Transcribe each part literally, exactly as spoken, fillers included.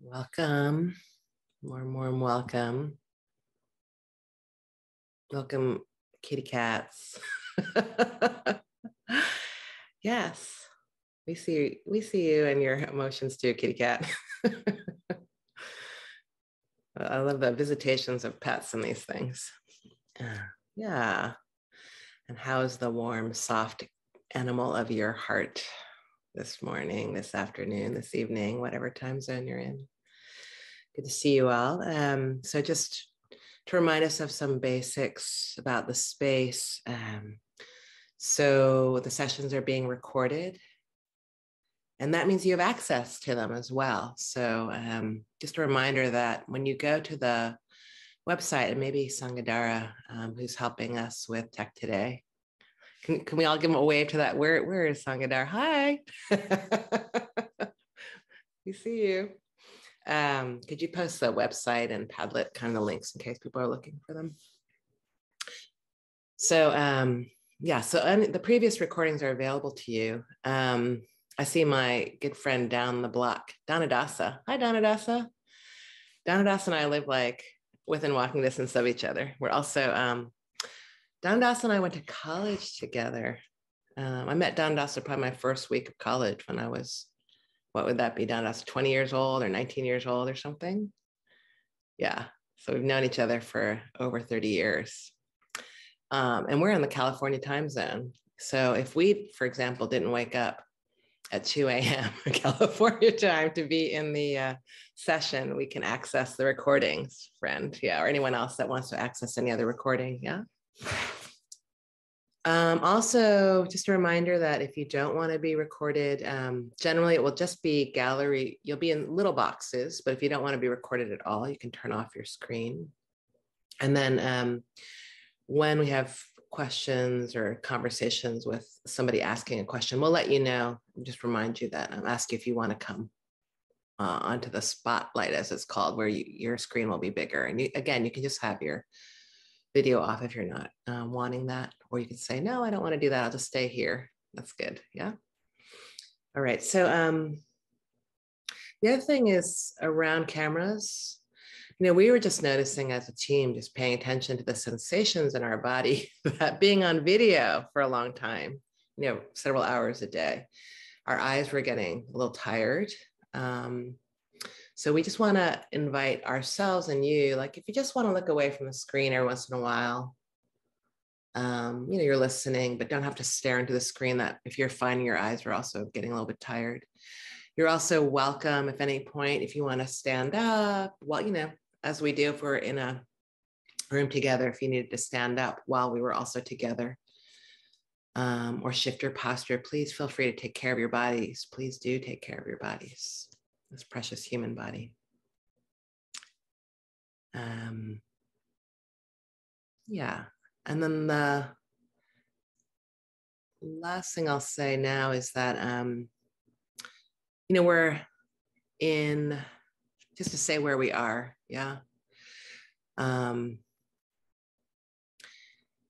Welcome, warm, warm welcome. Welcome, kitty cats. Yes, we see, we see you and your emotions too, kitty cat. I love the visitations of pets and these things. Yeah. And how is the warm, soft animal of your heart this morning, this afternoon, this evening, whatever time zone you're in? Good to see you all. Um, so just to remind us of some basics about the space. Um, so the sessions are being recorded, and that means you have access to them as well. So um, just a reminder that when you go to the website, and maybe Sanghadara, um, who's helping us with tech today, Can, can we all give him a wave to that? Where, where is Sanghadara? Hi. We see you. Um, could you post the website and Padlet kind of links in case people are looking for them? So um, yeah, so um, the previous recordings are available to you. Um, I see my good friend down the block, Dhanadasa. Hi, Dhanadasa. Dhanadasa and I live like within walking distance of each other. We're also, um, Dhanadasa and I went to college together. Um, I met Dhanadasa probably my first week of college when I was, what would that be, Dhanadasa, twenty years old or nineteen years old or something? Yeah, so we've known each other for over thirty years. Um, and we're in the California time zone. So if we, for example, didn't wake up at two A M California time to be in the uh, session, we can access the recordings, friend, yeah, or anyone else that wants to access any other recording, yeah? Um, also, just a reminder that if you don't want to be recorded, um, generally it will just be gallery. You'll be in little boxes, but if you don't want to be recorded at all, you can turn off your screen. And then um, when we have questions or conversations with somebody asking a question, we'll let you know. Just remind you that I'll ask you if you want to come uh, onto the spotlight, as it's called, where you, your screen will be bigger. And you, again, you can just have your video off if you're not uh, wanting that, or you can say, no, I don't want to do that, I'll just stay here. That's good. Yeah. All right. So um, the other thing is around cameras. You know, we were just noticing as a team, just paying attention to the sensations in our body, that being on video for a long time, you know, several hours a day, our eyes were getting a little tired. Um, So we just want to invite ourselves and you, like if you just want to look away from the screen every once in a while, um, you know, you're listening, but don't have to stare into the screen. That if you're finding your eyes are also getting a little bit tired, you're also welcome if at any point, if you want to stand up, well, you know, as we do if we're in a room together, if you needed to stand up while we were also together, um, or shift your posture, please feel free to take care of your bodies. Please do take care of your bodies. This precious human body. Um, yeah, and then the last thing I'll say now is that, um, you know, we're in, just to say where we are, yeah. Um,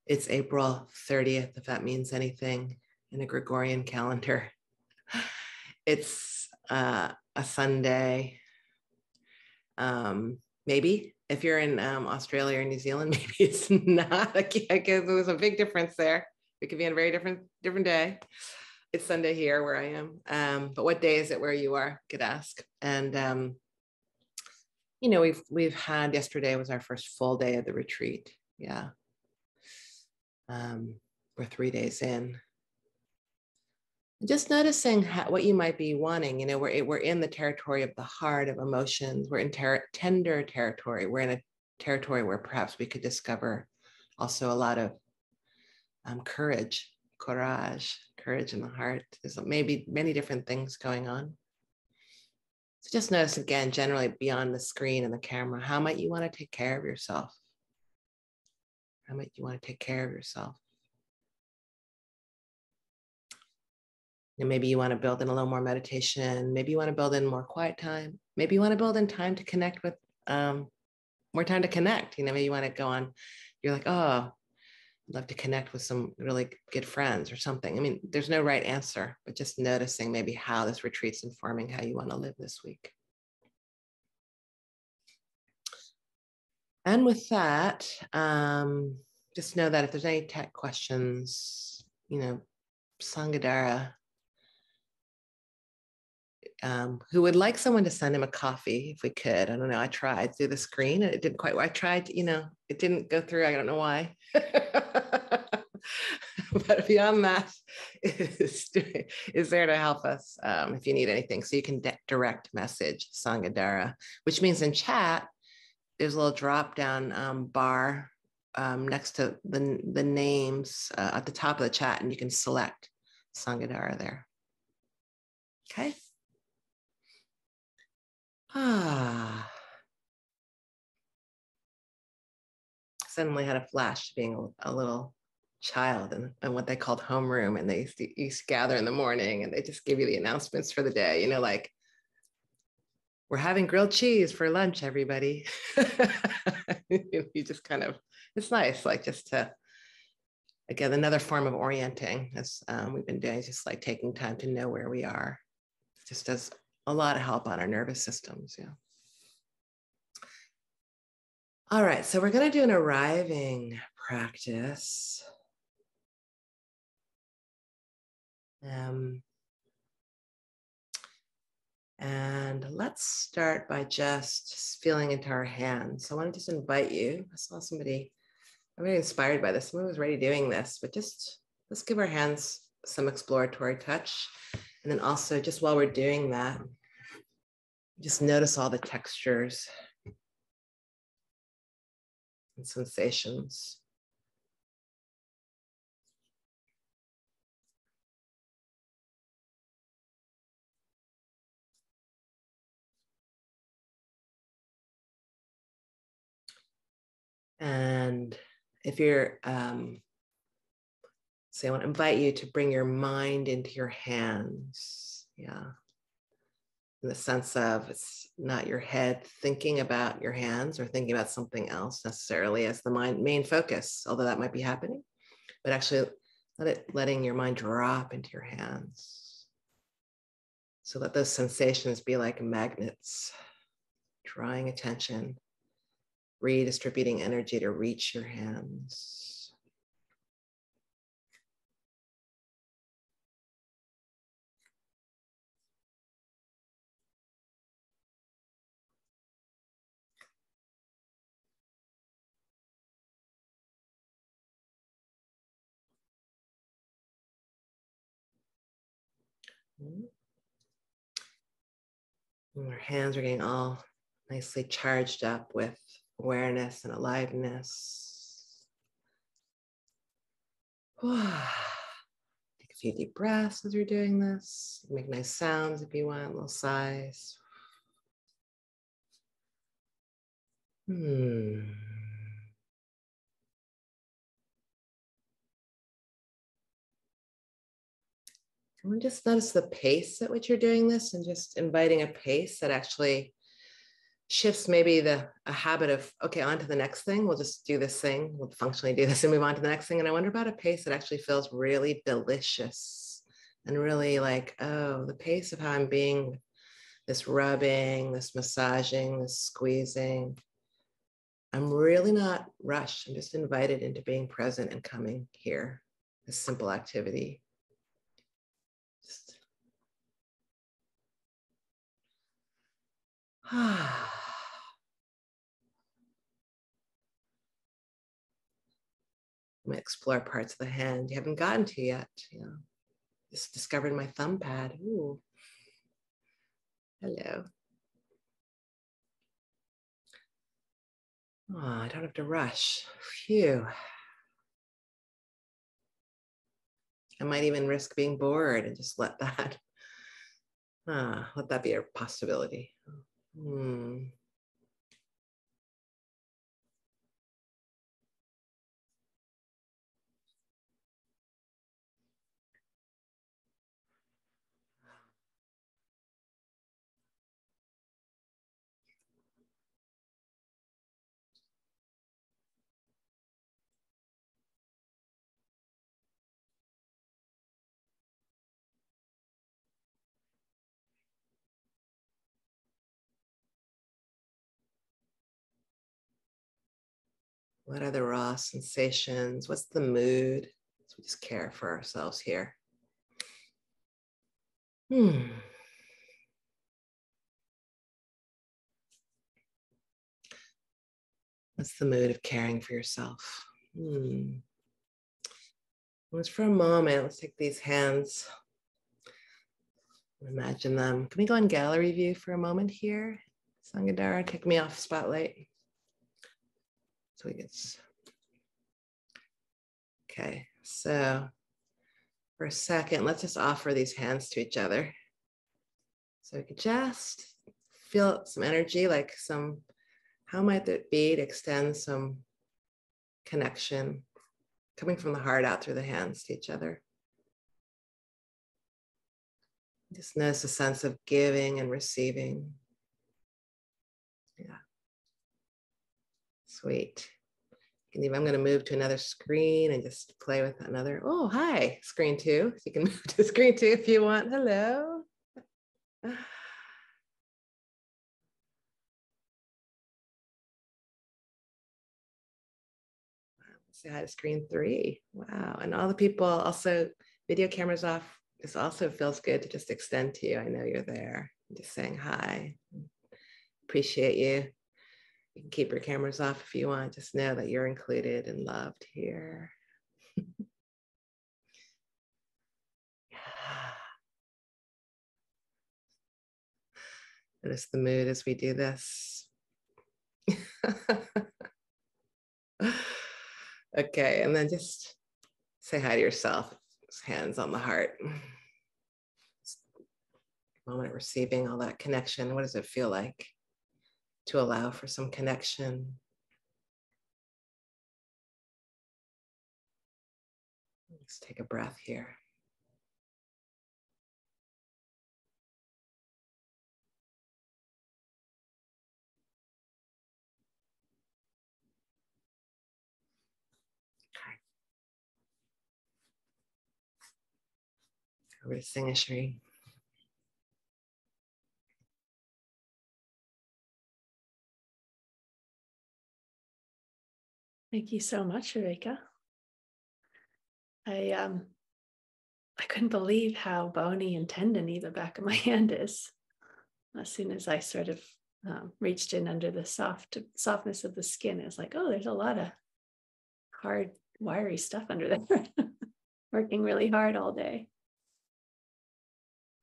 it's April thirtieth, if that means anything in a Gregorian calendar. It's, uh, a Sunday, um, maybe. If you're in um, Australia or New Zealand, maybe it's not. I guess there was a big difference there. It could be on a very different different day. It's Sunday here where I am. Um, but what day is it where you are? Could ask. And um, you know, we've we've had, yesterday was our first full day of the retreat. Yeah, um, we're three days in. Just noticing how, what you might be wanting. You know, we're, we're in the territory of the heart, of emotions. We're in ter tender territory. We're in a territory where perhaps we could discover also a lot of um, courage, courage, courage in the heart. There's maybe many different things going on. So just notice again, generally beyond the screen and the camera, how might you want to take care of yourself? How might you want to take care of yourself? And maybe you want to build in a little more meditation. Maybe you want to build in more quiet time. Maybe you want to build in time to connect with, um, more time to connect. You know, maybe you want to go on, you're like, oh, I'd love to connect with some really good friends or something. I mean, there's no right answer, but just noticing maybe how this retreat's informing how you want to live this week. And with that, um, just know that if there's any tech questions, you know, Sanghadara, um, who would like someone to send him a coffee if we could. I don't know. I tried through the screen and it didn't quite, I tried, you know, it didn't go through. I don't know why. But beyond that, is, is there to help us um, if you need anything. So you can direct message Sanghadara, which means in chat, there's a little drop down um, bar um, next to the, the names uh, at the top of the chat, and you can select Sanghadara there. Okay. Ah. Suddenly had a flash being a little child and, and what they called homeroom, and they used to, used to gather in the morning and they just give you the announcements for the day, you know, like, we're having grilled cheese for lunch, everybody. You just kind of, it's nice, like just to, again, another form of orienting as um, we've been doing, just like taking time to know where we are. It just does a lot of help on our nervous systems, yeah. All right, so we're gonna do an arriving practice. Um, and let's start by just feeling into our hands. So I want to just invite you. I saw somebody, I'm really inspired by this. Someone was already doing this, but just let's give our hands some exploratory touch. And then also just while we're doing that, just notice all the textures and sensations. And if you're, um, so I want to invite you to bring your mind into your hands. Yeah. In the sense of it's not your head thinking about your hands or thinking about something else necessarily as the mind main focus, although that might be happening, but actually let it, letting your mind drop into your hands. So let those sensations be like magnets, drawing attention, redistributing energy to reach your hands. And our hands are getting all nicely charged up with awareness and aliveness. Take a few deep breaths as you're doing this. Make nice sounds if you want, little sighs. Hmm. And just notice the pace at which you're doing this, and just inviting a pace that actually shifts maybe the a habit of, okay, on to the next thing. We'll just do this thing. We'll functionally do this and move on to the next thing. And I wonder about a pace that actually feels really delicious and really like, oh, the pace of how I'm being, this rubbing, this massaging, this squeezing. I'm really not rushed. I'm just invited into being present and coming here, this simple activity. Just ah. I'm gonna explore parts of the hand you haven't gotten to yet. You know, just discovered my thumb pad. Ooh, hello. Oh, I don't have to rush. Phew. I might even risk being bored and just let that, uh, let that be a possibility. Hmm. What are the raw sensations? What's the mood? So we just care for ourselves here. Hmm. What's the mood of caring for yourself? Hmm. Let's, for a moment, let's take these hands. Imagine them. Can we go in gallery view for a moment here? Sanghadara, take me off spotlight. So we get, okay, so for a second, let's just offer these hands to each other. So we could just feel some energy, like some, how might it be to extend some connection coming from the heart out through the hands to each other. Just notice a sense of giving and receiving. Yeah. Sweet. I'm going to move to another screen and just play with another. Oh, hi, screen two. So you can move to screen two if you want. Hello. Say hi to screen three. Wow. And all the people also, video cameras off. This also feels good to just extend to you. I know you're there. I'm just saying hi. Appreciate you. You can keep your cameras off if you want. Just know that you're included and loved here. Notice the mood as we do this. Okay, and then just say hi to yourself. Hands on the heart. Just a moment of receiving all that connection. What does it feel like to allow for some connection? Let's take a breath here. Over to Singhashri. Thank you so much, Viveka. I um, I couldn't believe how bony and tendony the back of my hand is. As soon as I sort of um, reached in under the soft softness of the skin, it was like, oh, there's a lot of hard, wiry stuff under there. Working really hard all day.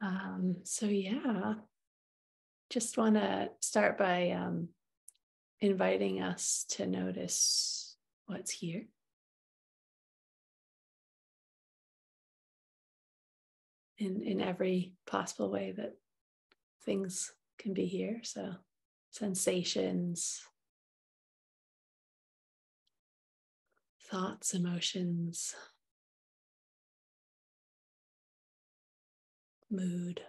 Um, so yeah, just want to start by um, inviting us to notice what's here. In, in every possible way that things can be here. So sensations, thoughts, emotions, mood.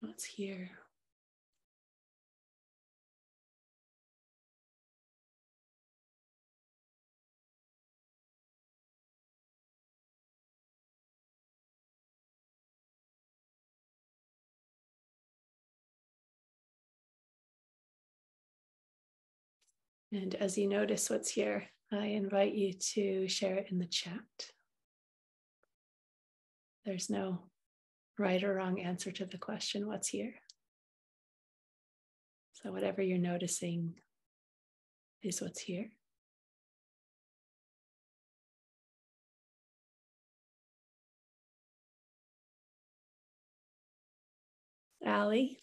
What's here? And as you notice what's here, I invite you to share it in the chat. There's no right or wrong answer to the question, what's here? So whatever you're noticing is what's here. Alley,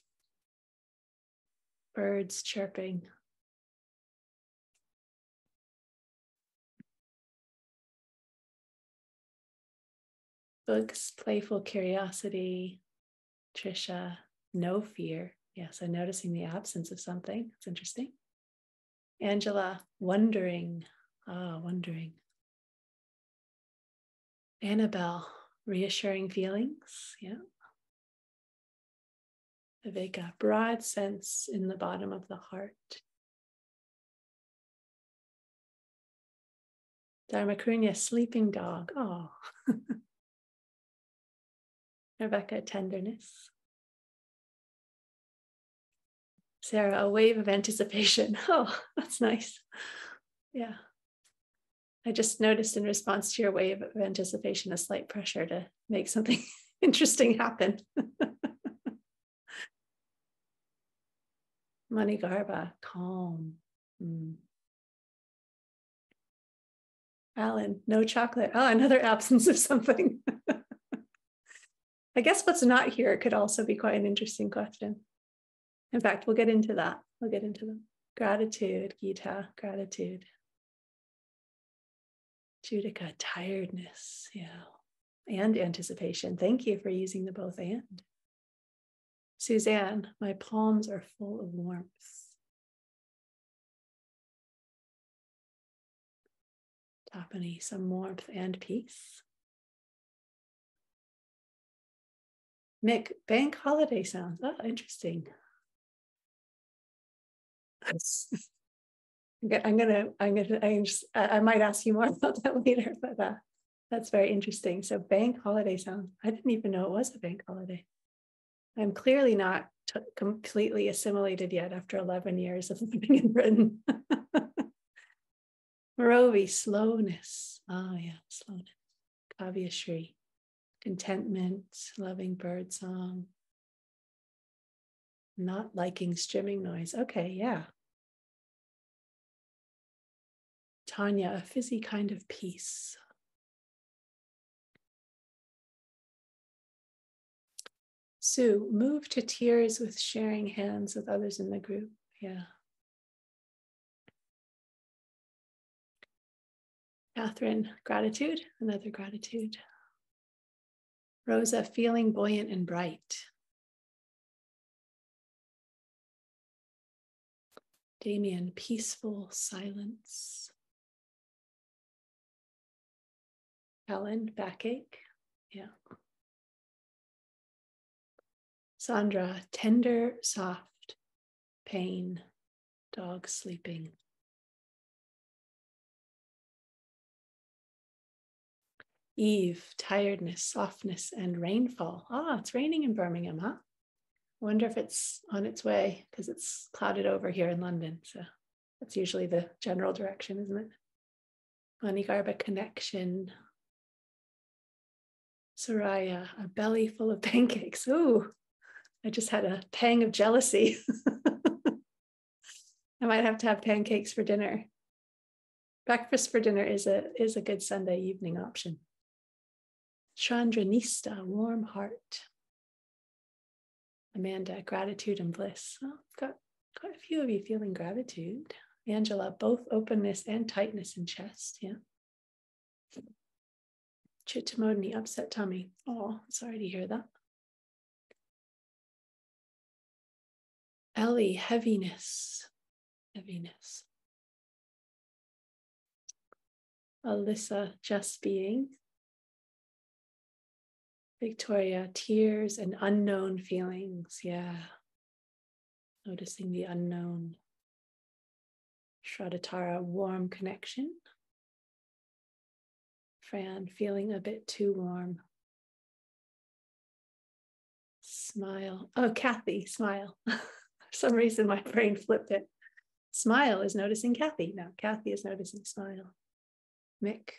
birds chirping. Books, playful curiosity, Trisha, no fear. Yes, I'm noticing the absence of something. It's interesting. Angela, wondering. Ah, oh, wondering. Annabelle, reassuring feelings. Yeah. Viveka, broad sense in the bottom of the heart. Dharmakrunya, sleeping dog. Oh. Rebecca, tenderness. Sarah, a wave of anticipation. Oh, that's nice. Yeah. I just noticed in response to your wave of anticipation, a slight pressure to make something interesting happen. Manigarbha, calm. Mm. Alan, no chocolate. Oh, another absence of something. I guess what's not here could also be quite an interesting question. In fact, we'll get into that. We'll get into them. Gratitude, Gita, gratitude. Judika, tiredness, yeah, and anticipation. Thank you for using the both and. Suzanne, my palms are full of warmth. Tapani, some warmth and peace. Mick, bank holiday sounds. Oh, interesting. I'm gonna, I'm gonna, I'm just, I might ask you more about that later, but uh, that's very interesting. So bank holiday sounds, I didn't even know it was a bank holiday. I'm clearly not t- completely assimilated yet after eleven years of living in Britain. Morovi, slowness. Oh yeah, slowness. Kavyashri, contentment, loving bird song. Not liking strimming noise. Okay, yeah. Tanya, a fizzy kind of peace. Sue, move to tears with sharing hands with others in the group. Yeah. Catherine, gratitude, another gratitude. Rosa, feeling buoyant and bright. Damien, peaceful silence. Helen, backache. Yeah. Sandra, tender, soft, pain, dog sleeping. Eve, tiredness, softness, and rainfall. Ah, it's raining in Birmingham, huh? Wonder if it's on its way because it's clouded over here in London. So that's usually the general direction, isn't it? Manigarbha, connection. Soraya, a belly full of pancakes. Ooh, I just had a pang of jealousy. I might have to have pancakes for dinner. Breakfast for dinner is a, is a good Sunday evening option. Chandranista, warm heart. Amanda, gratitude and bliss. Oh, got quite a few of you feeling gratitude. Angela, both openness and tightness in chest. Yeah. Chittamodini, upset tummy. Oh, sorry to hear that. Ellie, heaviness. Heaviness. Alyssa, just being. Victoria, tears and unknown feelings. Yeah. Noticing the unknown. Shraddhatara, warm connection. Fran, feeling a bit too warm. Smile. Oh, Kathy, smile. For some reason, my brain flipped it. Smile is noticing Kathy. No, Kathy is noticing smile. Mick,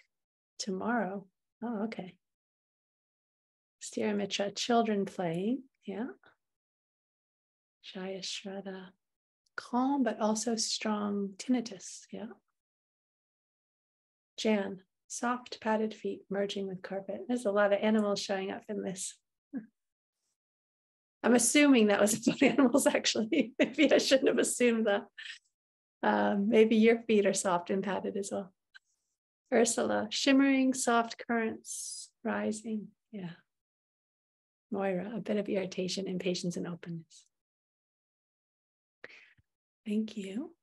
tomorrow. Oh, okay. Stirmitra, children playing, yeah. Jaya Shraddha, calm but also strong tinnitus, yeah. Jan, soft padded feet merging with carpet. There's a lot of animals showing up in this. I'm assuming that was about animals, actually. Maybe I shouldn't have assumed that. Um, maybe your feet are soft and padded as well. Ursula, shimmering, soft currents rising, yeah. Moira, a bit of irritation, impatience, and openness. Thank you,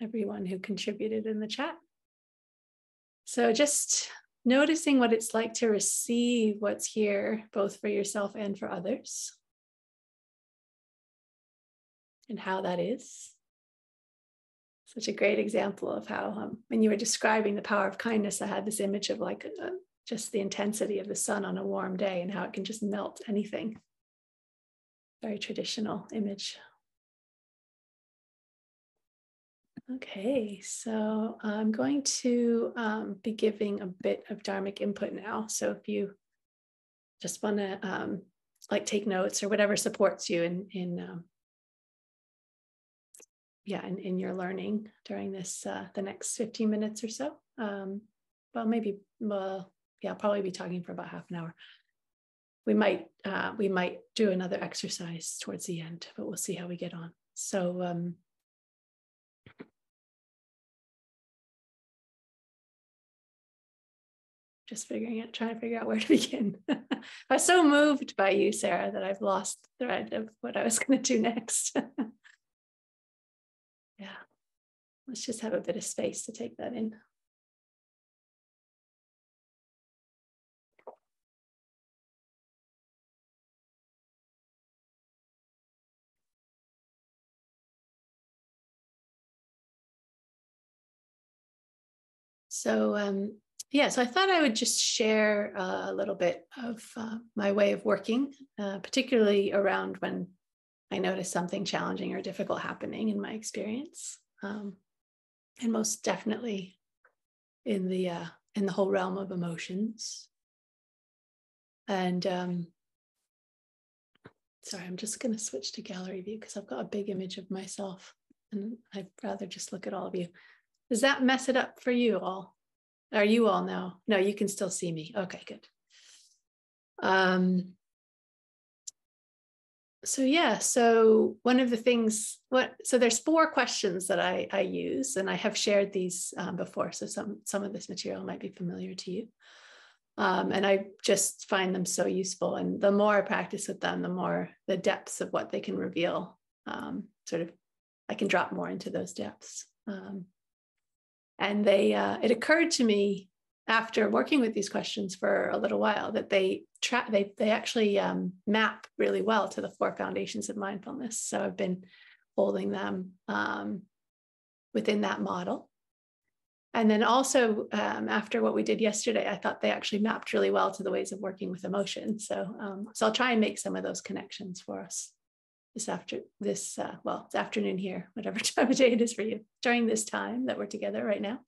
everyone who contributed in the chat. So just noticing what it's like to receive what's here, both for yourself and for others, and how that is. Such a great example of how, um, when you were describing the power of kindness, I had this image of like a, just the intensity of the sun on a warm day and how it can just melt anything. Very traditional image. Okay, so I'm going to um, be giving a bit of Dharmic input now. So if you just want to um, like take notes or whatever supports you in, in um, yeah, in, in your learning during this, uh, the next fifteen minutes or so. Um, well, maybe, well, yeah, I'll probably be talking for about half an hour. We might, uh, we might do another exercise towards the end, but we'll see how we get on. So, um, just figuring out, trying to figure out where to begin. I was so moved by you, Sarah, that I've lost the thread of what I was going to do next. Yeah, let's just have a bit of space to take that in. So, um, Yeah, so I thought I would just share a little bit of uh, my way of working, uh, particularly around when I notice something challenging or difficult happening in my experience, um, and most definitely in the uh, in the whole realm of emotions. And um, sorry, I'm just going to switch to gallery view because I've got a big image of myself, and I'd rather just look at all of you. Does that mess it up for you all? Are you all now? No, you can still see me. Okay, good. Um, so yeah, so one of the things, what? so there's four questions that I, I use, and I have shared these um, before, so some, some of this material might be familiar to you. Um, and I just find them so useful. And the more I practice with them, the more the depths of what they can reveal, um, sort of, I can drop more into those depths. Um, And they, uh, it occurred to me after working with these questions for a little while that they tra they they actually um, map really well to the four foundations of mindfulness. So I've been holding them um, within that model. And then also um, after what we did yesterday, I thought they actually mapped really well to the ways of working with emotion. So, um, so I'll try and make some of those connections for us this after this, uh, well, it's afternoon here, whatever time of day it is for you, during this time that we're together right now.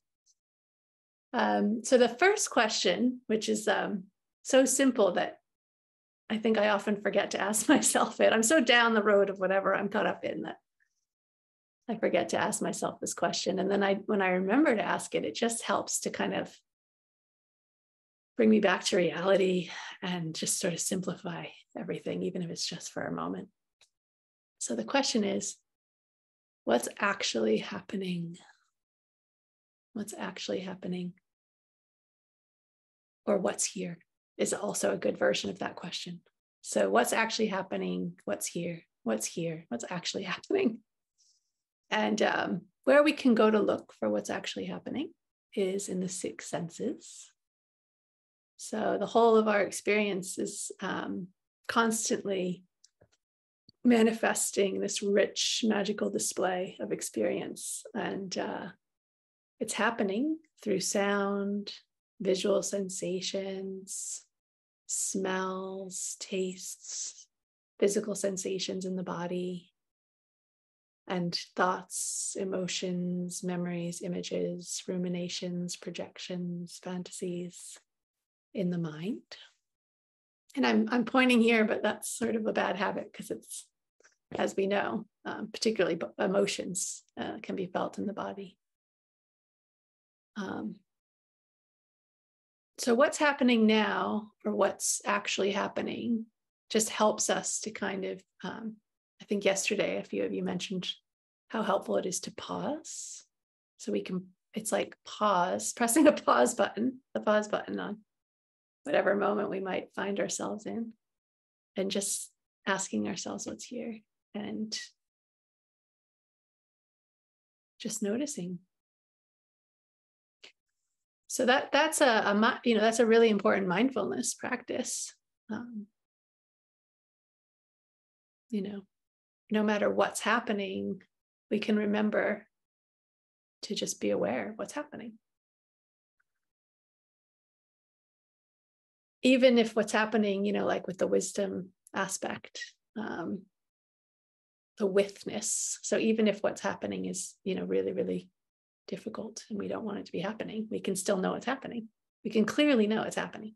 Um, so the first question, which is um, so simple that I think I often forget to ask myself it. I'm so down the road of whatever I'm caught up in that I forget to ask myself this question. And then I, when I remember to ask it, it just helps to kind of bring me back to reality and just sort of simplify everything, even if it's just for a moment. So the question is, what's actually happening? What's actually happening? Or what's here is also a good version of that question. So what's actually happening? What's here? What's here? What's actually happening? And um, where we can go to look for what's actually happening is in the six senses. So the whole of our experience is um, constantly manifesting this rich, magical display of experience. And uh, it's happening through sound, visual sensations, smells, tastes, physical sensations in the body, and thoughts, emotions, memories, images, ruminations, projections, fantasies in the mind. And I'm, I'm pointing here, but that's sort of a bad habit because it's, as we know, um, particularly emotions uh, can be felt in the body. Um, so what's happening now, or what's actually happening, just helps us to kind of, um, I think yesterday, a few of you mentioned how helpful it is to pause. So we can, it's like pause, pressing a pause button, the pause button on whatever moment we might find ourselves in, and just asking ourselves what's here and just noticing. So that that's a, a you know that's a really important mindfulness practice. Um, you know, no matter what's happening, we can remember to just be aware of what's happening. Even if what's happening, you know, like with the wisdom aspect, um, the withness. So even if what's happening is, you know, really, really difficult and we don't want it to be happening, we can still know it's happening. We can clearly know it's happening.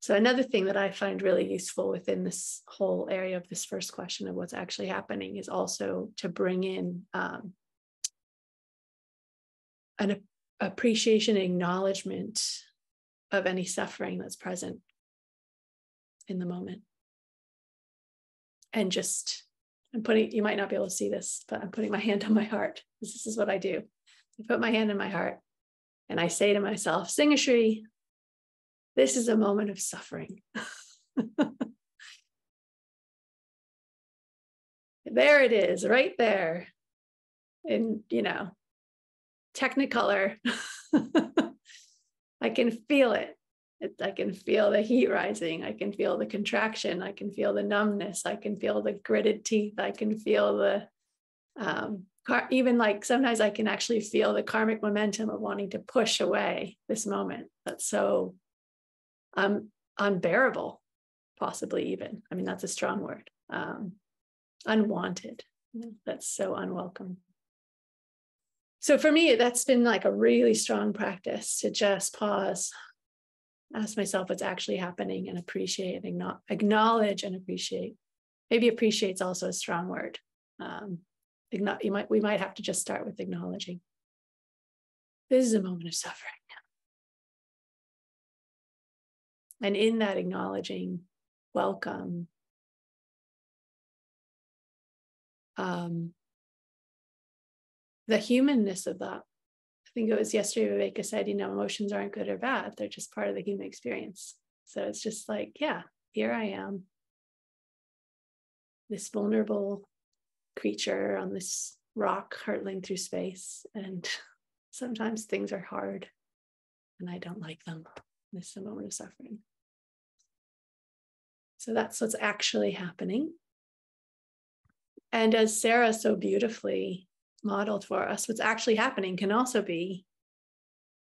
So another thing that I find really useful within this whole area of this first question of what's actually happening is also to bring in um, an appreciation, acknowledgement of any suffering that's present in the moment. And just, I'm putting, you might not be able to see this, but I'm putting my hand on my heart. This is what I do. I put my hand on my heart and I say to myself, Singhashri, this is a moment of suffering. There it is, right there. In, you know, Technicolor. I can feel it. I can feel the heat rising. I can feel the contraction. I can feel the numbness. I can feel the gritted teeth. I can feel the, um, car- even like sometimes I can actually feel the karmic momentum of wanting to push away this moment. That's so Um, unbearable, possibly even. I mean, that's a strong word. Um, unwanted. That's so unwelcome. So for me, that's been like a really strong practice to just pause, ask myself what's actually happening, and appreciate and acknowledge and appreciate. Maybe appreciate's also a strong word. Um, you might, we might have to just start with acknowledging. This is a moment of suffering. And in that acknowledging, welcome, um, the humanness of that. I think it was yesterday Viveka said, you know, emotions aren't good or bad. They're just part of the human experience. So it's just like, yeah, here I am, this vulnerable creature on this rock hurtling through space. And sometimes things are hard and I don't like them. This is a moment of suffering. So that's what's actually happening. And as Sarah so beautifully modeled for us, what's actually happening can also be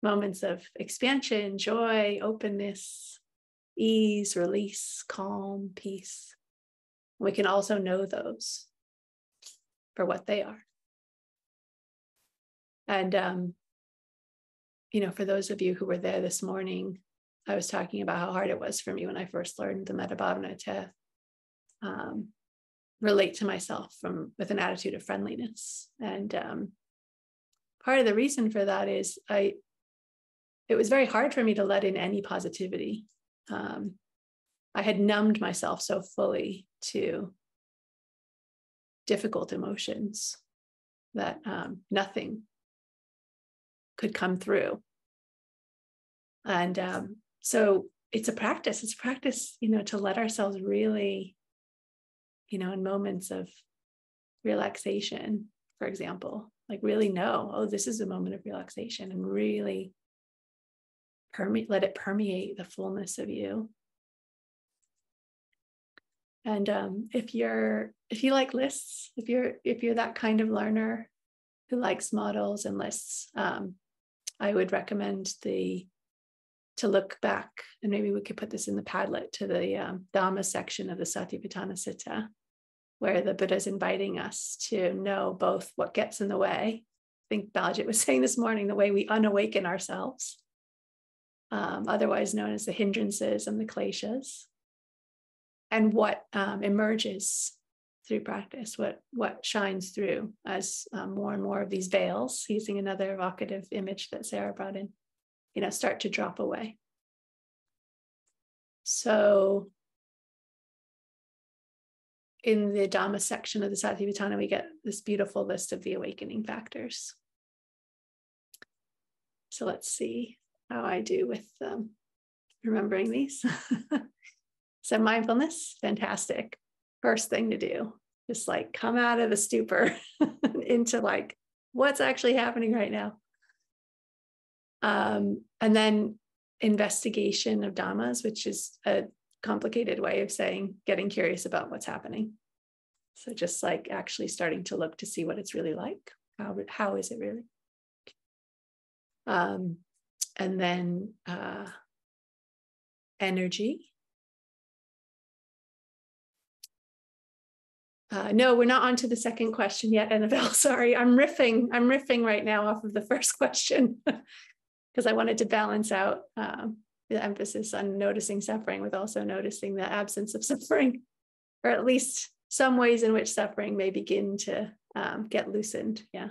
moments of expansion, joy, openness, ease, release, calm, peace. We can also know those for what they are. And, um, you know, for those of you who were there this morning, I was talking about how hard it was for me when I first learned the Metta Bhavana to um, relate to myself from with an attitude of friendliness. And um, part of the reason for that is I, it was very hard for me to let in any positivity. Um, I had numbed myself so fully to difficult emotions that um, nothing could come through. And um, so it's a practice, it's a practice, you know, to let ourselves really, you know, in moments of relaxation, for example, like really know, oh, this is a moment of relaxation, and really permeate, let it permeate the fullness of you. And um, if you're, if you like lists, if you're, if you're that kind of learner who likes models and lists, um, I would recommend the to look back, and maybe we could put this in the Padlet, to the um, Dhamma section of the Satipatthana Sutta, where the Buddha is inviting us to know both what gets in the way. I think Baljit was saying this morning, the way we unawaken ourselves, um, otherwise known as the hindrances and the kleshas, and what um, emerges through practice, what what shines through as um, more and more of these veils, using another evocative image that Sarah brought in, you know, start to drop away. So in the Dhamma section of the Satipatthana, we get this beautiful list of the awakening factors. So let's see how I do with um, remembering these. So mindfulness, fantastic. First thing to do, just like come out of the stupor into like what's actually happening right now. Um, and then investigation of dhammas, which is a complicated way of saying getting curious about what's happening. So just like actually starting to look to see what it's really like. How, how is it really? Um, and then uh, energy. Uh, no, we're not on to the second question yet, Annabelle. Sorry, I'm riffing. I'm riffing right now off of the first question because I wanted to balance out um, the emphasis on noticing suffering with also noticing the absence of suffering, or at least some ways in which suffering may begin to um, get loosened. Yeah.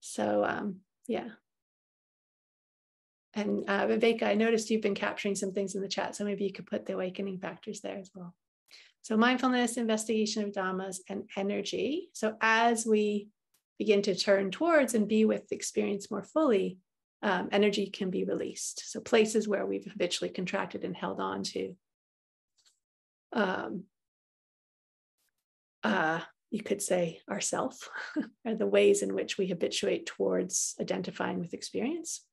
So, um, yeah. And uh, Viveka, I noticed you've been capturing some things in the chat, so maybe you could put the awakening factors there as well. So mindfulness, investigation of dhammas, and energy. So as we begin to turn towards and be with the experience more fully, um, energy can be released. So places where we've habitually contracted and held on to. Um, uh, you could say ourself, are the ways in which we habituate towards identifying with experience,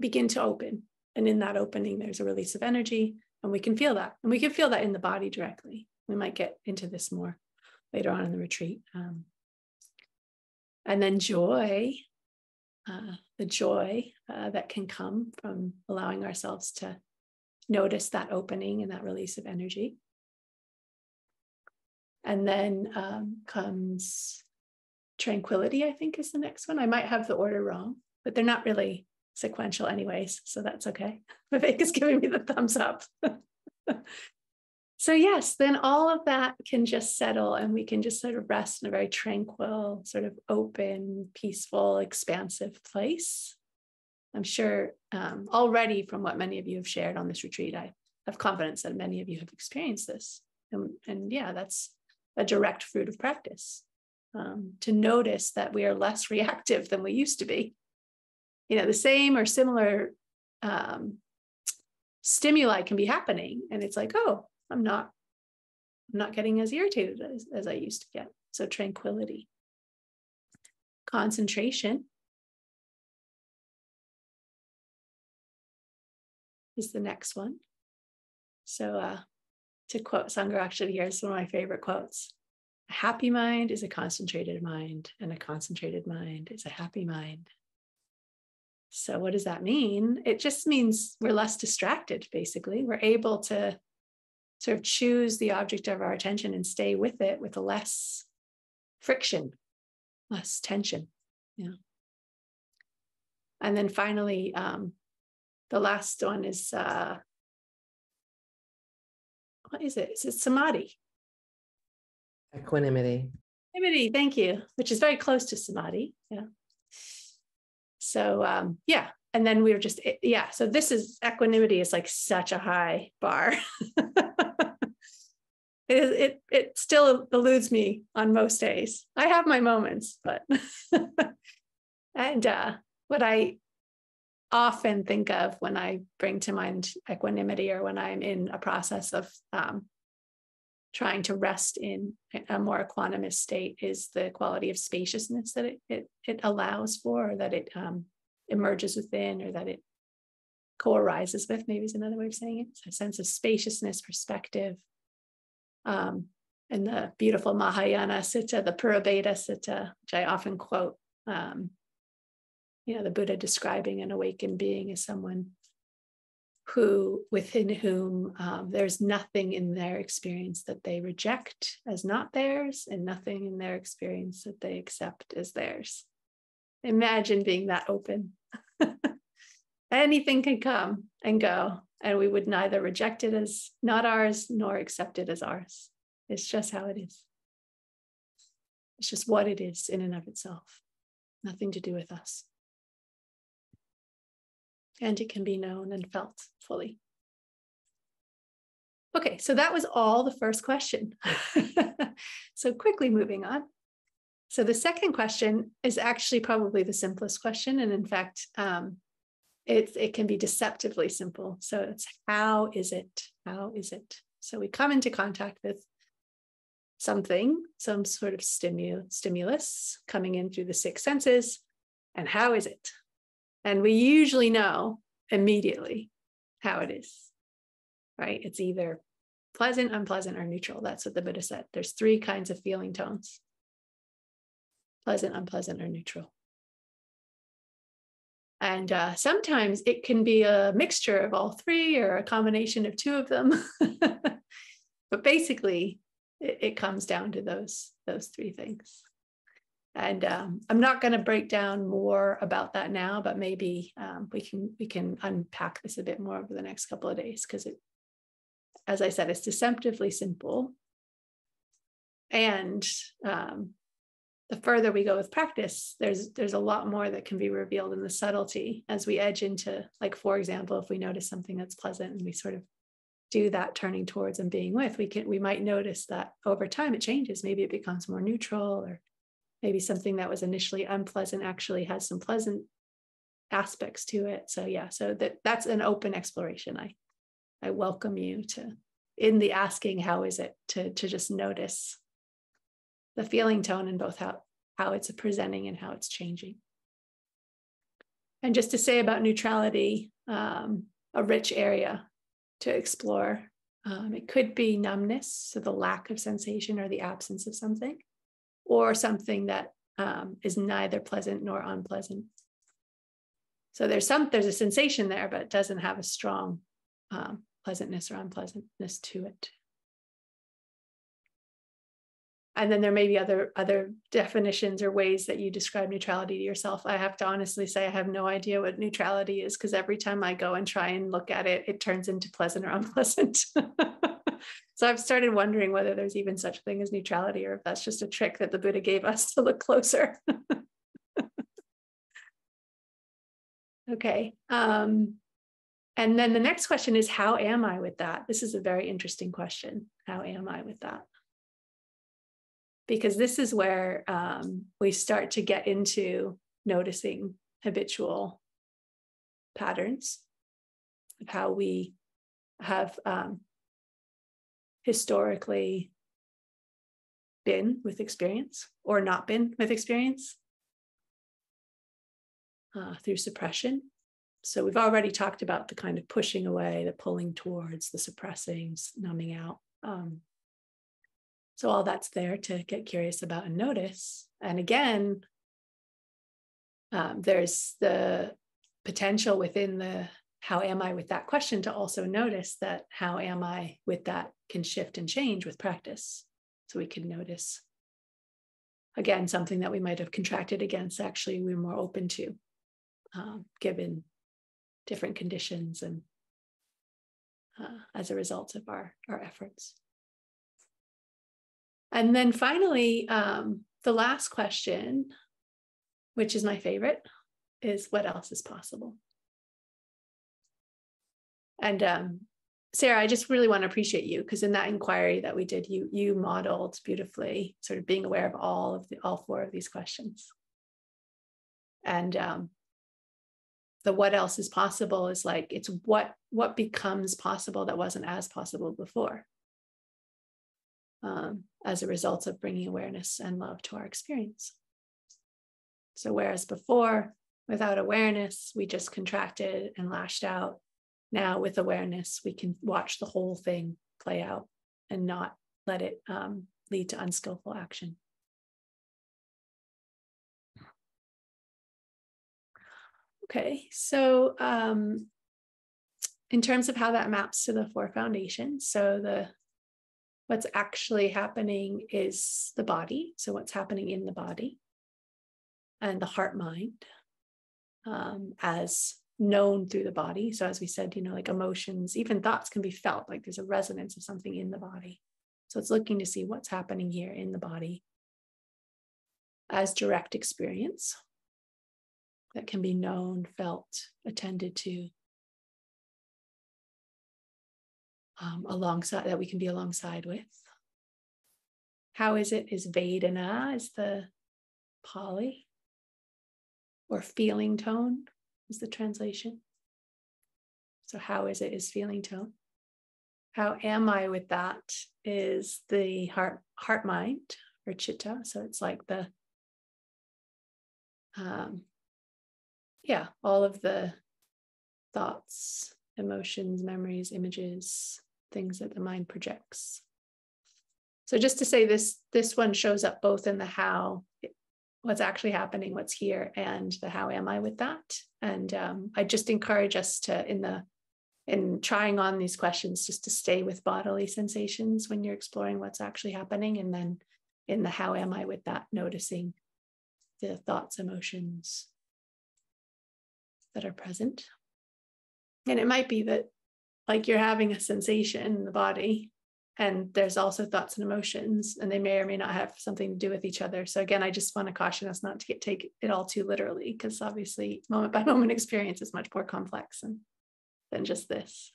begin to open. And in that opening, there's a release of energy, and we can feel that. And we can feel that in the body directly. We might get into this more later on in the retreat. Um, and then joy, uh, the joy uh, that can come from allowing ourselves to notice that opening and that release of energy. And then um, comes tranquility, I think is the next one. I might have the order wrong, but they're not really sequential anyways, so that's okay. Viveka's giving me the thumbs up. So yes, then all of that can just settle and we can just sort of rest in a very tranquil, sort of open, peaceful, expansive place. I'm sure um, already from what many of you have shared on this retreat, I have confidence that many of you have experienced this. And, and yeah, that's a direct fruit of practice, um, to notice that we are less reactive than we used to be. You know, the same or similar um, stimuli can be happening. And it's like, oh, I'm not, I'm not getting as irritated as, as I used to get. So tranquility, concentration is the next one. So uh, to quote Sangharakshita here, it's one of my favorite quotes. A happy mind is a concentrated mind, and a concentrated mind is a happy mind. So what does that mean? It just means we're less distracted, basically. We're able to sort of choose the object of our attention and stay with it with less friction, less tension. Yeah. And then finally, um, the last one is, uh, what is it? Is it samadhi? Equanimity. Equanimity, thank you, which is very close to samadhi. Yeah. So um, yeah, and then we were just, yeah, so this is, equanimity is like such a high bar. it, it, it still eludes me on most days. I have my moments, but, and uh, what I often think of when I bring to mind equanimity, or when I'm in a process of um, trying to rest in a more equanimous state, is the quality of spaciousness that it, it, it allows for, or that it um, emerges within, or that it co-arises with, maybe is another way of saying it. It's a sense of spaciousness, perspective. Um, and the beautiful Mahayana Sutta, the Purabheda Sutta, which I often quote, um, you know, the Buddha describing an awakened being as someone who, within whom um, there's nothing in their experience that they reject as not theirs, and nothing in their experience that they accept as theirs. Imagine being that open. Anything can come and go, and we would neither reject it as not ours, nor accept it as ours. It's just how it is. It's just what it is in and of itself. Nothing to do with us. And it can be known and felt fully. Okay, so that was all the first question. So quickly moving on. So the second question is actually probably the simplest question. And in fact, um, it, it can be deceptively simple. So it's, how is it? How is it? So we come into contact with something, some sort of stimu- stimulus coming in through the six senses. And how is it? And we usually know immediately how it is, right? It's either pleasant, unpleasant, or neutral. That's what the Buddha said. There's three kinds of feeling tones: pleasant, unpleasant, or neutral. And uh, sometimes it can be a mixture of all three, or a combination of two of them. But basically, it, it comes down to those, those three things. And um, I'm not going to break down more about that now, but maybe um, we can we can unpack this a bit more over the next couple of days, because it, as I said, it's deceptively simple. And um, the further we go with practice, there's there's a lot more that can be revealed in the subtlety as we edge into, like, for example, if we notice something that's pleasant and we sort of do that turning towards and being with, we can we might notice that over time it changes. Maybe it becomes more neutral, or maybe something that was initially unpleasant actually has some pleasant aspects to it. So yeah, so that that's an open exploration. I, I welcome you to, in the asking, how is it, to, to just notice the feeling tone in both how, how it's presenting and how it's changing. And just to say about neutrality, um, a rich area to explore. Um, it could be numbness, so the lack of sensation or the absence of something, or something that um, is neither pleasant nor unpleasant. So there's some, there's a sensation there, but it doesn't have a strong um, pleasantness or unpleasantness to it. And then there may be other, other definitions or ways that you describe neutrality to yourself. I have to honestly say I have no idea what neutrality is, because every time I go and try and look at it, it turns into pleasant or unpleasant. So I've started wondering whether there's even such a thing as neutrality, or if that's just a trick that the Buddha gave us to look closer. Okay. Um, and then the next question is, how am I with that? This is a very interesting question. How am I with that? Because this is where um, we start to get into noticing habitual patterns of how we have um, historically been with experience, or not been with experience, uh, through suppression. So we've already talked about the kind of pushing away, the pulling towards, the suppressing, numbing out. Um, so all that's there to get curious about and notice. And again, um, there's the potential within the how am I with that question to also notice that how am I with that can shift and change with practice. So we can notice, again, something that we might have contracted against, actually we're more open to, um, given different conditions and uh, as a result of our, our efforts. And then finally, um, the last question, which is my favorite, is what else is possible? And um, Sarah, I just really want to appreciate you, because in that inquiry that we did, you you modeled beautifully, sort of being aware of all of the all four of these questions. And um, the what else is possible is like, it's what what becomes possible that wasn't as possible before, um, as a result of bringing awareness and love to our experience. So whereas before, without awareness, we just contracted and lashed out. Now, with awareness, we can watch the whole thing play out and not let it um, lead to unskillful action. Okay, so um, in terms of how that maps to the four foundations, so the what's actually happening is the body, so what's happening in the body, and the heart-mind um, as known through the body. So as we said, you know, like emotions, even thoughts can be felt, like there's a resonance of something in the body. So it's looking to see what's happening here in the body as direct experience that can be known, felt, attended to, um, alongside, that we can be alongside with. How is it is Vedana, is the Pali, or feeling tone is the translation. So how is it is feeling tone. How am I with that is the heart, heart mind, or chitta. So it's like the, um, yeah, all of the thoughts, emotions, memories, images, things that the mind projects. So just to say this, this one shows up both in the how, what's actually happening, what's here, and the how am I with that. And um, I just encourage us to, in the and trying on these questions just to stay with bodily sensations when you're exploring what's actually happening. And then in the how am I with that, noticing the thoughts, emotions that are present. And it might be that like you're having a sensation in the body, and there's also thoughts and emotions, and they may or may not have something to do with each other. So again, I just want to caution us not to get take it all too literally, because obviously moment by moment experience is much more complex and, than just this.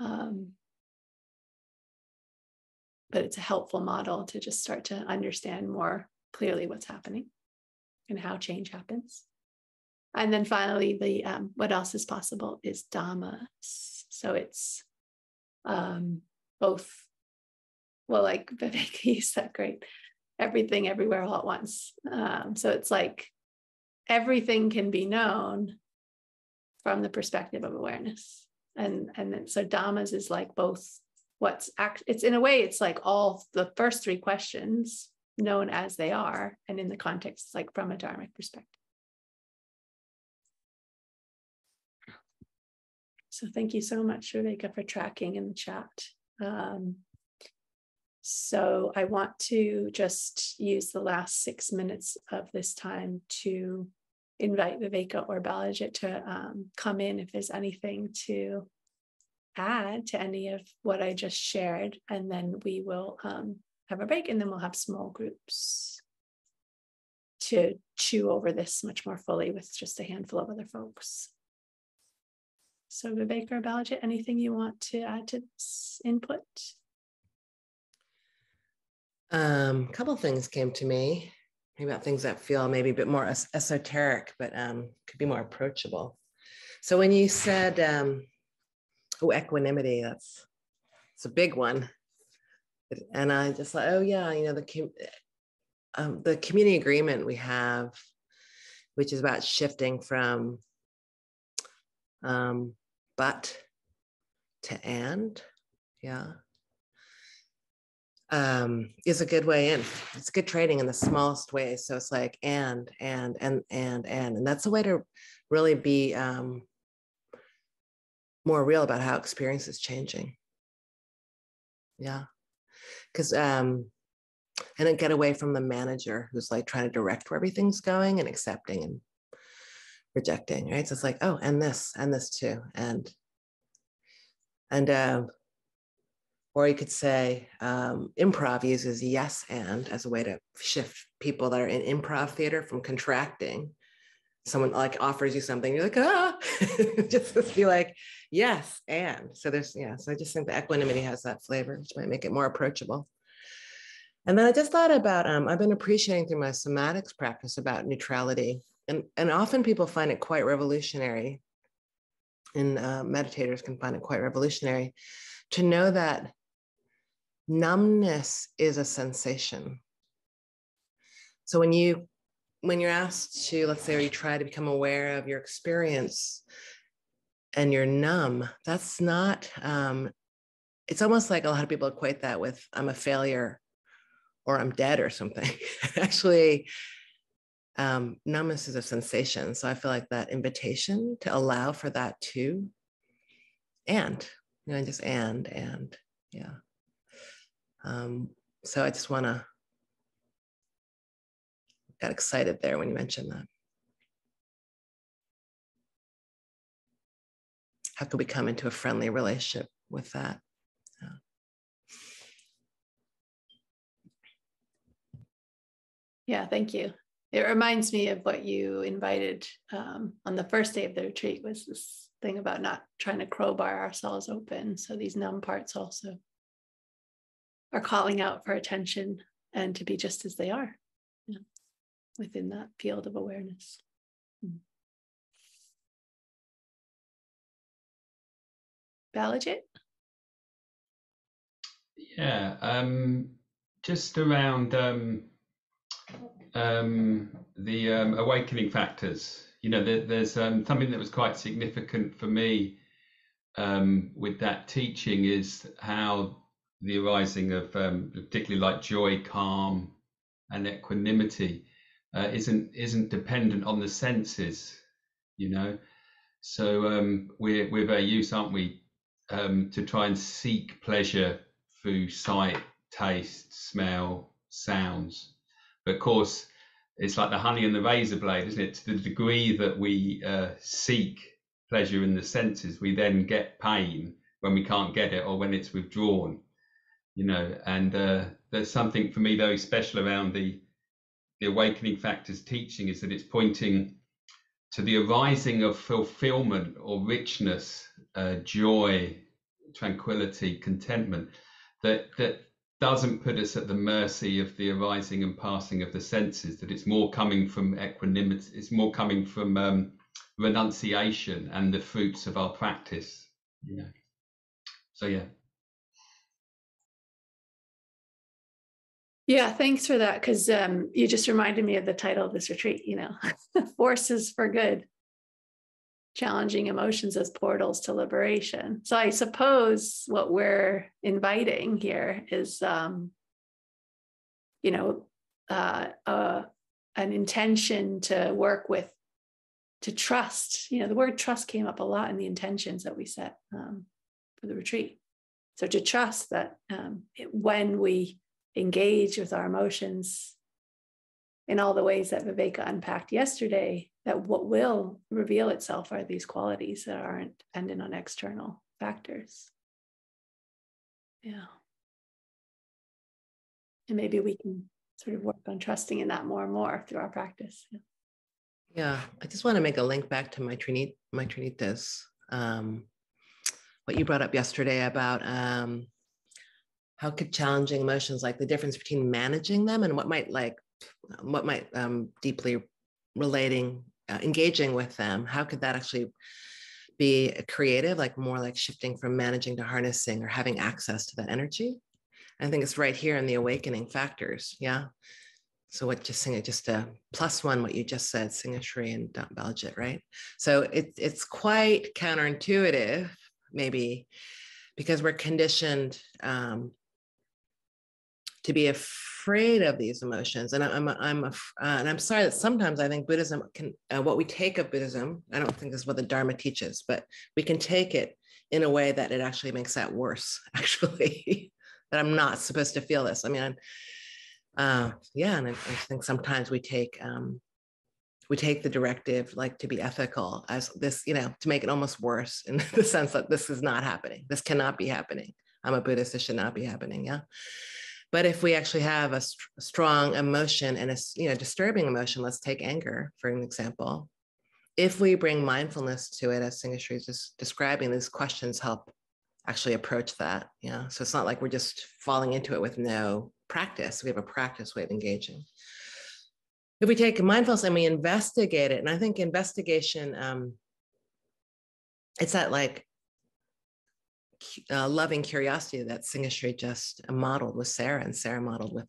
Um, but it's a helpful model to just start to understand more clearly what's happening and how change happens. And then finally, the um, what else is possible is Dhammas. So it's um, both, well, like Viveka used that great, everything, everywhere, all at once. Um, so it's like everything can be known from the perspective of awareness. And, and then, so Dhammas is like both what's, act, it's in a way, it's like all the first three questions known as they are, and in the context, it's like from a dharmic perspective. So thank you so much, Viveka, for tracking in the chat. Um, so I want to just use the last six minutes of this time to invite Viveka or Baljit to um, come in if there's anything to add to any of what I just shared, and then we will um, have a break, and then we'll have small groups to chew over this much more fully with just a handful of other folks. So Viveka or Baljit, anything you want to add to this input? Um, a couple of things came to me, maybe about things that feel maybe a bit more es esoteric, but um, could be more approachable. So when you said, um, oh, equanimity, that's, it's a big one. And I just thought, oh yeah, you know, the, com um, the community agreement we have, which is about shifting from um, but to and, yeah, um, is a good way in. It's good training in the smallest way. So it's like, and, and, and, and, and, and that's a way to really be um, more real about how experience is changing. Yeah. Cause, um, and then get away from the manager who's like trying to direct where everything's going and accepting and rejecting, right? So it's like, oh, and this, and this too. And, and, um, or you could say, um, improv uses yes and as a way to shift people that are in improv theater from contracting. Someone like offers you something, you're like, ah, just, just be like, yes, and. So there's, yeah, so I just think the equanimity has that flavor, which might make it more approachable. And then I just thought about, um, I've been appreciating through my somatics practice about neutrality. And, and often people find it quite revolutionary, and uh, meditators can find it quite revolutionary, to know that numbness is a sensation. So when you when you're asked to, let's say, or you try to become aware of your experience and you're numb, that's not, um, it's almost like a lot of people equate that with I'm a failure or I'm dead or something. Actually, um, numbness is a sensation. So I feel like that invitation to allow for that too. And, you know, just and, and, yeah. Um, so I just want to, got excited there when you mentioned that. How could we come into a friendly relationship with that? Yeah. Yeah, thank you. It reminds me of what you invited um, on the first day of the retreat, was this thing about not trying to crowbar ourselves open. So these numb parts also are calling out for attention and to be just as they are. Yeah. Within that field of awareness. Hmm. Baljit? Yeah, um, just around um, um, the um, awakening factors. You know, there, there's um, something that was quite significant for me um, with that teaching is how the arising of um, particularly like joy, calm, and equanimity. Uh, isn't isn't dependent on the senses, you know, So um, we're, we're very used, aren't we, um, to try and seek pleasure through sight, taste, smell, sounds. But of course, it's like the honey and the razor blade, isn't it? To the degree that we uh, seek pleasure in the senses, we then get pain when we can't get it or when it's withdrawn, you know. And uh, there's something for me very special around the, the Awakening Factors teaching, is that it's pointing to the arising of fulfillment or richness, uh, joy, tranquility, contentment, that that doesn't put us at the mercy of the arising and passing of the senses, that it's more coming from equanimity, it's more coming from um, renunciation and the fruits of our practice, you know. So yeah. Yeah, thanks for that, because um, you just reminded me of the title of this retreat, you know, Forces for Good, Challenging Emotions as Portals to Liberation. So I suppose what we're inviting here is, um, you know, uh, uh, an intention to work with, to trust. You know, the word trust came up a lot in the intentions that we set um, for the retreat. So to trust that um, it, when we engage with our emotions in all the ways that Viveka unpacked yesterday, that what will reveal itself are these qualities that aren't dependent on external factors. Yeah. And maybe we can sort of work on trusting in that more and more through our practice. Yeah. Yeah, I just want to make a link back to my Trinit, my Trinitas, um, what you brought up yesterday about um, how could challenging emotions, like the difference between managing them and what might like, what might um, deeply relating, uh, engaging with them, how could that actually be creative, like more like shifting from managing to harnessing or having access to that energy? I think it's right here in the Awakening Factors, yeah? So what just Singh, just a plus one, what you just said, Singhashri and Baljit, right? So it, it's quite counterintuitive, maybe, because we're conditioned um, to be afraid of these emotions, and I'm I'm a, uh, and I'm sorry that sometimes I think Buddhism can uh, what we take of Buddhism. I don't think this is what the Dharma teaches, but we can take it in a way that it actually makes that worse. Actually, that I'm not supposed to feel this. I mean, I'm, uh, yeah, and I, I think sometimes we take um, we take the directive like to be ethical as this, you know, to make it almost worse in the sense that this is not happening. This cannot be happening. I'm a Buddhist. This should not be happening. Yeah. But if we actually have a st- strong emotion and a, you know, disturbing emotion, let's take anger, for an example. If we bring mindfulness to it, as Singhashri is just describing, these questions help actually approach that. Yeah. So it's not like we're just falling into it with no practice. We have a practice way of engaging. If we take mindfulness and we investigate it, and I think investigation, um, it's that like, Uh, loving curiosity that Singhashri just modeled with Sarah, and Sarah modeled with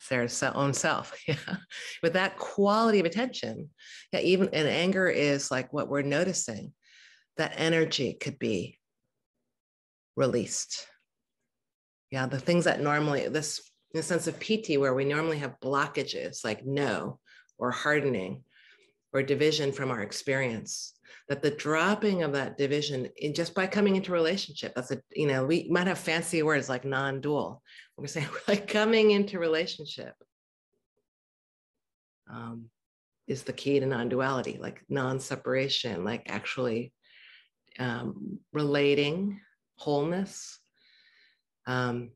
Sarah's own self, yeah. With that quality of attention, yeah, even and anger is like what we're noticing, that energy could be released. Yeah, the things that normally, this in the sense of P T, where we normally have blockages like no, or hardening, or division from our experience, that the dropping of that division in just by coming into relationship, that's a, you know, we might have fancy words like non-dual. We're saying like coming into relationship um, is the key to non-duality, like non-separation, like actually um, relating, wholeness, um,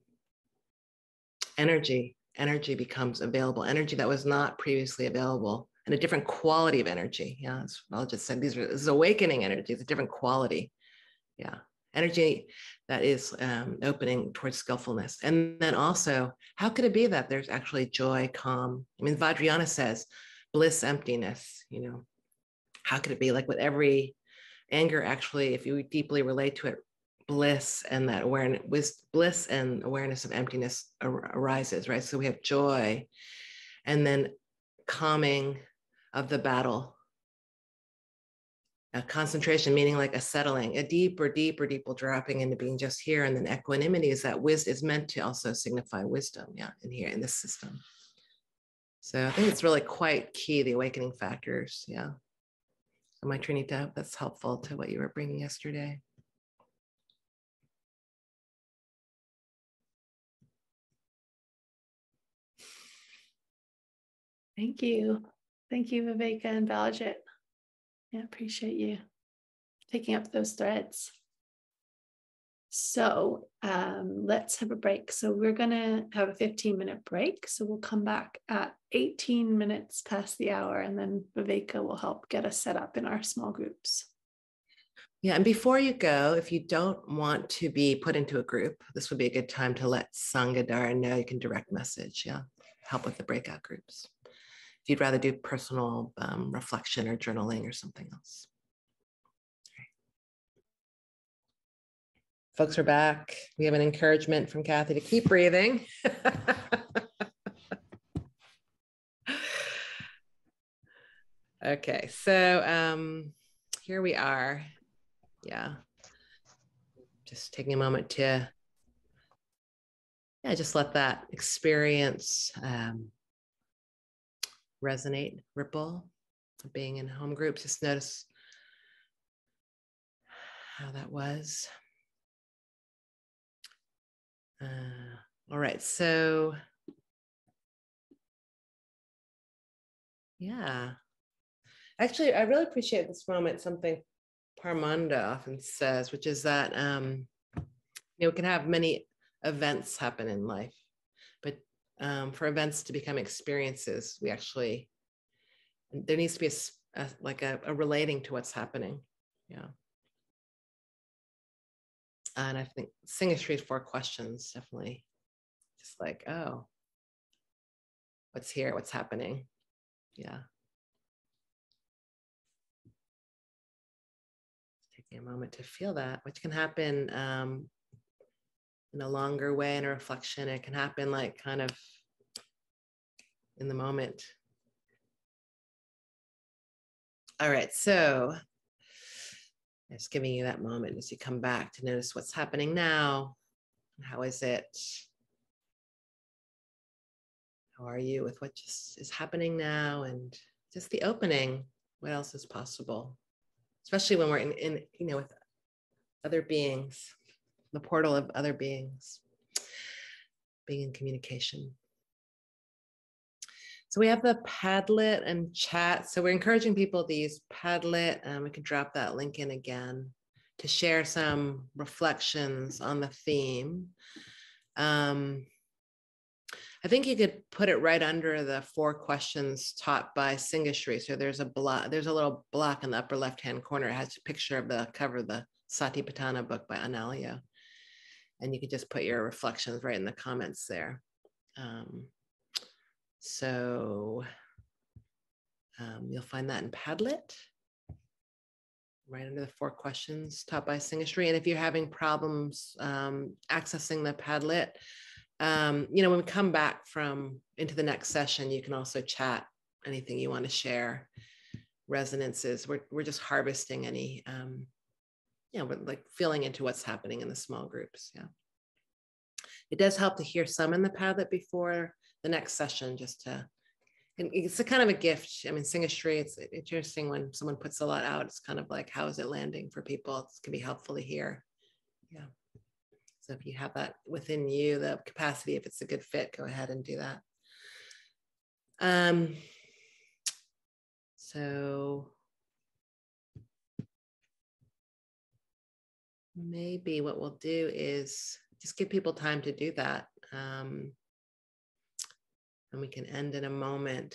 energy, energy becomes available, energy that was not previously available, and a different quality of energy. Yeah, that's what I'll just say. These are, this is awakening energy. It's a different quality. Yeah, energy that is um, opening towards skillfulness. And then also, how could it be that there's actually joy, calm? I mean, Vajrayana says, bliss, emptiness, you know. How could it be like with every anger, actually, if you deeply relate to it, bliss and that awareness, with bliss and awareness of emptiness ar- arises, right? So we have joy and then calming, of the battle, a concentration, meaning like a settling, a deeper, deeper, deeper dropping into being just here. And then equanimity is that wisdom is meant to also signify wisdom, yeah, in here, in this system. So I think it's really quite key, the Awakening Factors, yeah. my Trinita. That's helpful to what you were bringing yesterday. Thank you. Thank you, Viveka and Baljit. I appreciate you picking up those threads. So um, let's have a break. So we're going to have a fifteen minute break. So we'll come back at eighteen minutes past the hour, and then Viveka will help get us set up in our small groups. Yeah, and before you go, if you don't want to be put into a group, this would be a good time to let Sanghadara know. You can direct message, yeah, help with the breakout groups. If you'd rather do personal um, reflection or journaling or something else. Right. Folks are back. We have an encouragement from Kathy to keep breathing. Okay, so um, here we are. Yeah, just taking a moment to, yeah, just let that experience um, resonate, ripple, being in home groups. Just notice how that was. Uh, all right, so yeah, actually, I really appreciate this moment. Something Parmanda often says, which is that um, you know, we can have many events happen in life, but Um, for events to become experiences, we actually, there needs to be a, a like a, a relating to what's happening. Yeah. And I think Singhashri's four questions definitely just like, oh, what's here? What's happening? Yeah. Just taking a moment to feel that, which can happen um, in a longer way, in a reflection. It can happen like kind of in the moment. All right, so I'm just giving you that moment as you come back to notice what's happening now. How is it? How are you with what just is happening now? And just the opening, what else is possible? Especially when we're in, in you know, with other beings. The portal of other beings, being in communication. So we have the Padlet and chat. So we're encouraging people to use Padlet, and we can drop that link in again to share some reflections on the theme. Um, I think you could put it right under the four questions taught by Singhashri. So there's a block, there's a little block in the upper left-hand corner. It has a picture of the cover of the Satipatthana book by Anālayo. And you can just put your reflections right in the comments there. Um, so um, you'll find that in Padlet, right under the four questions taught by Singhashri. And if you're having problems um, accessing the Padlet, um, you know, when we come back from into the next session, you can also chat anything you want to share, resonances. We're, we're just harvesting any, um, yeah, you know, but like feeling into what's happening in the small groups. Yeah. It does help to hear some in the Padlet before the next session, just to, and it's a kind of a gift. I mean, Singhashri, it's interesting when someone puts a lot out, it's kind of like, how is it landing for people? It can be helpful to hear. Yeah. So if you have that within you, the capacity, if it's a good fit, go ahead and do that. Um, so maybe what we'll do is just give people time to do that. Um, and we can end in a moment.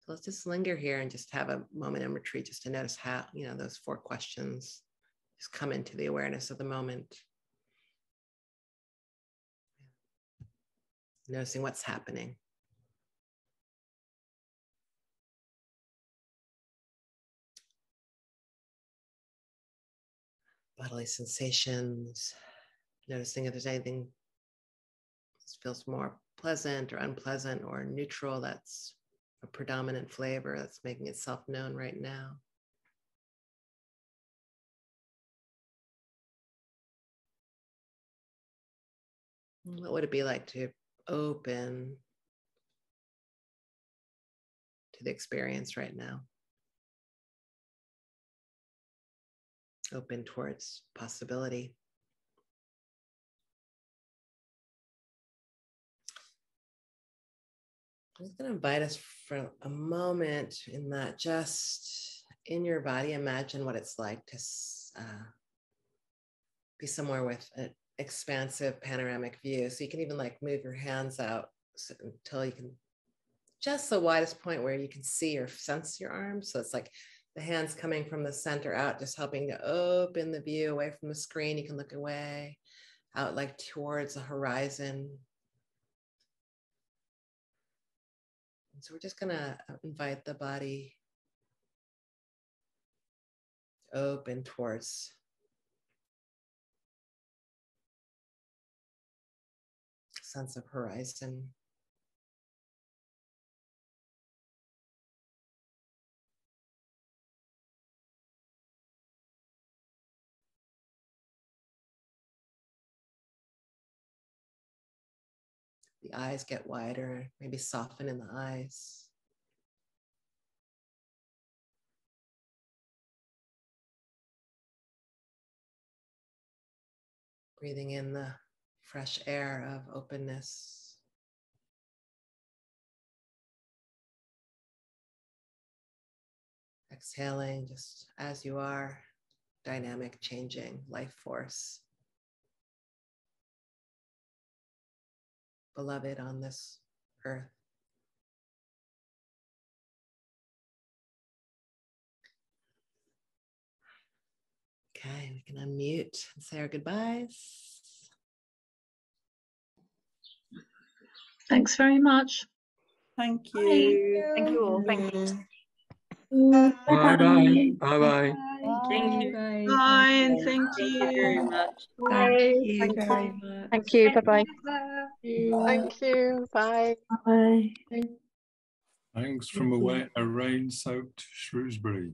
So let's just linger here and just have a moment in retreat, just to notice how, you know, those four questions just come into the awareness of the moment. Noticing what's happening. Bodily sensations, noticing if there's anything that feels more pleasant or unpleasant or neutral, that's a predominant flavor that's making itself known right now. What would it be like to open to the experience right now? open towards possibility. I'm just going to invite us for a moment in that just in your body, imagine what it's like to uh, be somewhere with an expansive panoramic view. So you can even like move your hands out so, until you can just the widest point where you can see or sense your arms. So it's like the hands coming from the center out, just helping to open the view away from the screen. You can look away, out like towards the horizon. And so we're just gonna invite the body open towards sense of horizon. The eyes get wider, maybe soften in the eyes. Breathing in the fresh air of openness. Exhaling just as you are, dynamic, changing life force. Beloved on this earth. Okay, we can unmute and say our goodbyes. Thanks very much. Thank you. Bye. Thank you all. Thank you. Bye bye. Bye bye. Thank you. Bye. Bye. Thank you very much. Bye. Thank you very much. Thank you. Bye bye. Thank you. Bye. Bye. Thanks from away a rain soaked Shrewsbury.